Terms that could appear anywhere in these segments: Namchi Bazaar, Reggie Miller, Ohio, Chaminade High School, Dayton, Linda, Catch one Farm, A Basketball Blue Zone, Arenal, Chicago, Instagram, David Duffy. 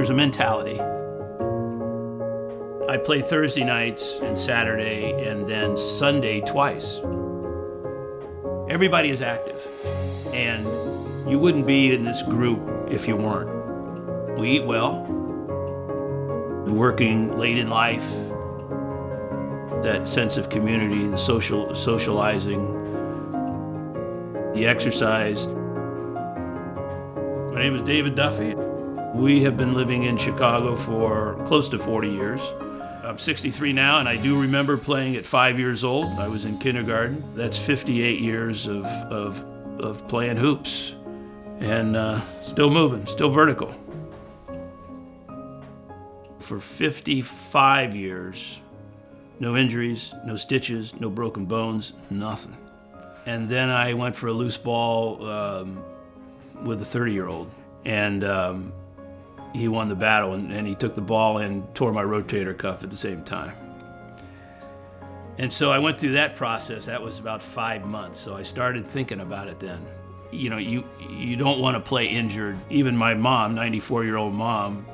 There's a mentality. I played Thursday nights and Saturday and then Sunday twice. Everybody is active, and you wouldn't be in this group if you weren't. We eat well. We're working late in life, that sense of community, the socializing, the exercise. My name is David Duffy. We have been living in Chicago for close to 40 years. I'm 63 now, and I do remember playing at 5 years old. I was in kindergarten. That's 58 years of playing hoops, and still moving, still vertical. For 55 years, no injuries, no stitches, no broken bones, nothing. And then I went for a loose ball with a 30-year-old, and he won the battle, and he took the ball and tore my rotator cuff at the same time. And so I went through that process. That was about 5 months, so I started thinking about it then. You know, you don't want to play injured. Even my mom, 94-year-old mom,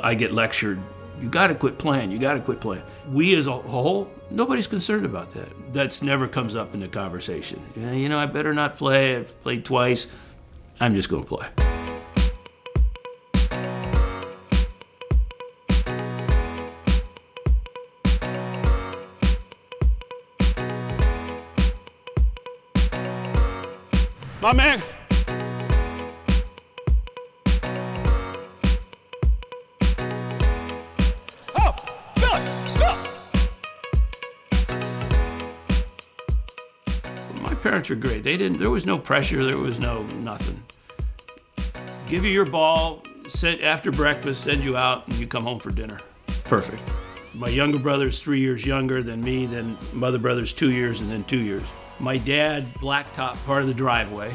I get lectured, you got to quit playing, you got to quit playing. We as a whole, nobody's concerned about that. That's never comes up in the conversation. Yeah, you know, I better not play, I've played twice, I'm just going to play. My man. Oh, good, good. My parents were great. They didn't. There was no pressure. There was no nothing. Give you your ball. Sit after breakfast. Send you out, and you come home for dinner. Perfect. My younger brother's 3 years younger than me. Then my other brother's 2 years, and then 2 years. My dad blacktopped part of the driveway,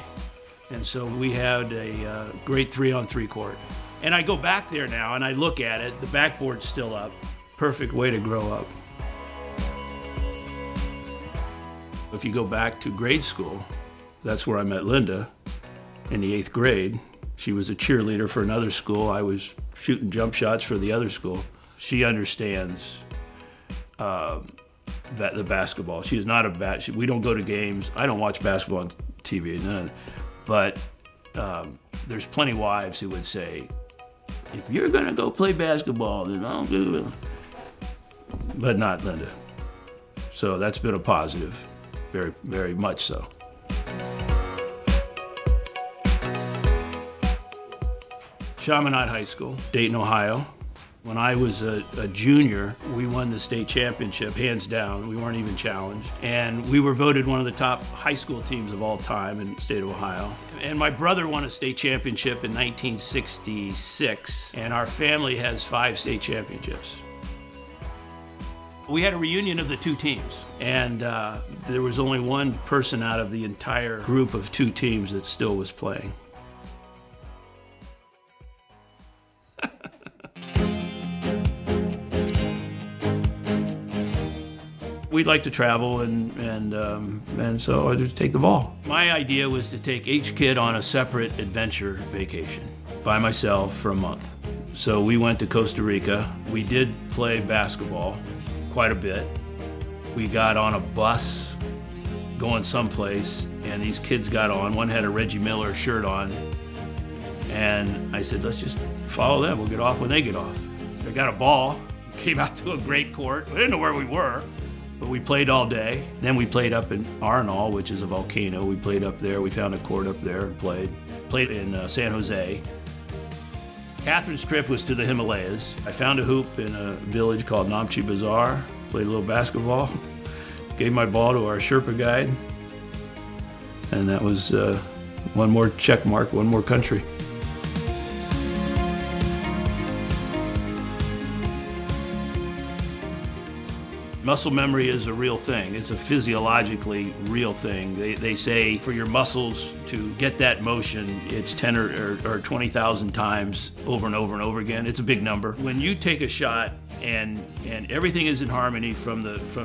and so we had a great 3-on-3 court. And I go back there now, and I look at it. The backboard's still up. Perfect way to grow up. If you go back to grade school, that's where I met Linda in the 8th grade. She was a cheerleader for another school. I was shooting jump shots for the other school. She understands the basketball. She is not a we don't go to games. I don't watch basketball on TV, none. But there's plenty of wives who would say, if you're going to go play basketball, then I'll do it. But not Linda. So that's been a positive, very, very much so. Chaminade High School, Dayton, Ohio. When I was a junior, we won the state championship, hands down. We weren't even challenged. And we were voted one of the top high school teams of all time in the state of Ohio. And my brother won a state championship in 1966. And our family has 5 state championships. We had a reunion of the two teams. And there was only one person out of the entire group of two teams that still was playing. We'd like to travel, and so I just take the ball. My idea was to take each kid on a separate adventure vacation by myself for a month. So we went to Costa Rica. We did play basketball quite a bit. We got on a bus going someplace, and these kids got on. One had a Reggie Miller shirt on, and I said, let's just follow them. We'll get off when they get off. They got a ball, came out to a great court. We didn't know where we were. But we played all day. Then we played up in Arenal, which is a volcano. We played up there. We found a court up there and played. Played in San Jose. Catherine's trip was to the Himalayas. I found a hoop in a village called Namchi Bazaar. Played a little basketball. Gave my ball to our Sherpa guide. And that was one more check mark, one more country. Muscle memory is a real thing. It's a physiologically real thing. They say for your muscles to get that motion, it's 10 or 20,000 times over and over and over again. It's a big number. When you take a shot and everything is in harmony from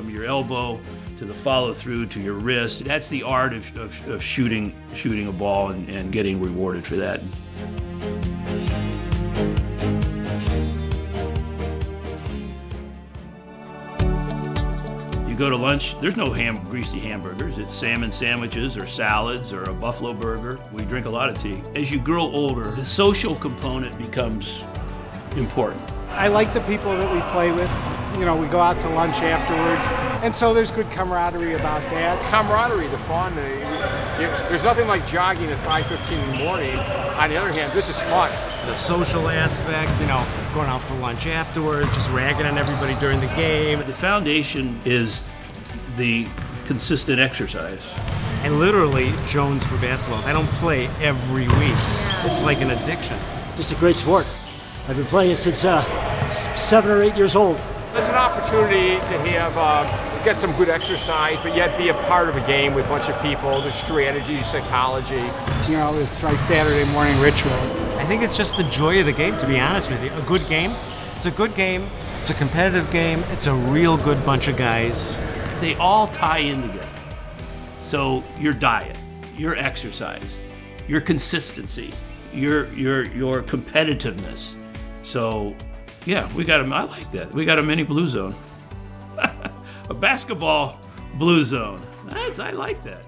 your elbow to the follow through to your wrist, that's the art of shooting a ball and getting rewarded for that. go to lunch, there's no greasy hamburgers. It's salmon sandwiches or salads or a buffalo burger. We drink a lot of tea. As you grow older, the social component becomes important. I like the people that we play with. You know, we go out to lunch afterwards, and so there's good camaraderie about that. Camaraderie, the fun. There's nothing like jogging at 5:15 in the morning. On the other hand, this is fun. The social aspect, you know, going out for lunch afterwards, just ragging on everybody during the game. The foundation is the consistent exercise. And literally, Jones for basketball. I don't play every week. It's like an addiction. Just a great sport. I've been playing it since 7 or 8 years old. It's an opportunity to have get some good exercise, but yet be a part of a game with a bunch of people. There's strategy, psychology. You know, it's like Saturday morning ritual. I think it's just the joy of the game, to be honest with you. A good game. It's a good game. It's a competitive game. It's a real good bunch of guys. They all tie in together. So your diet, your exercise, your consistency, your competitiveness. So. Yeah, we got him. I like that. We got a mini blue zone. A basketball blue zone. I like that.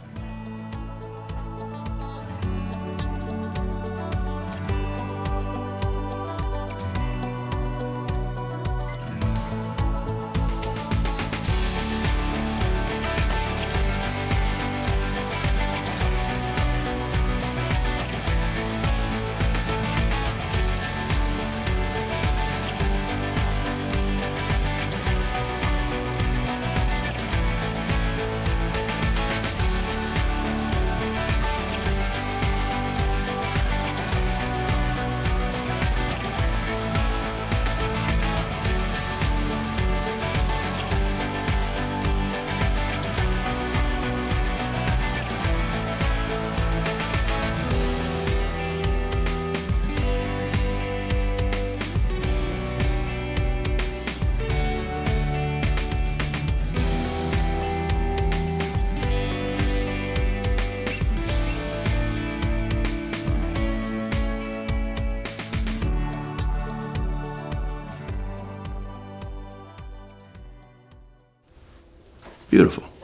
Beautiful.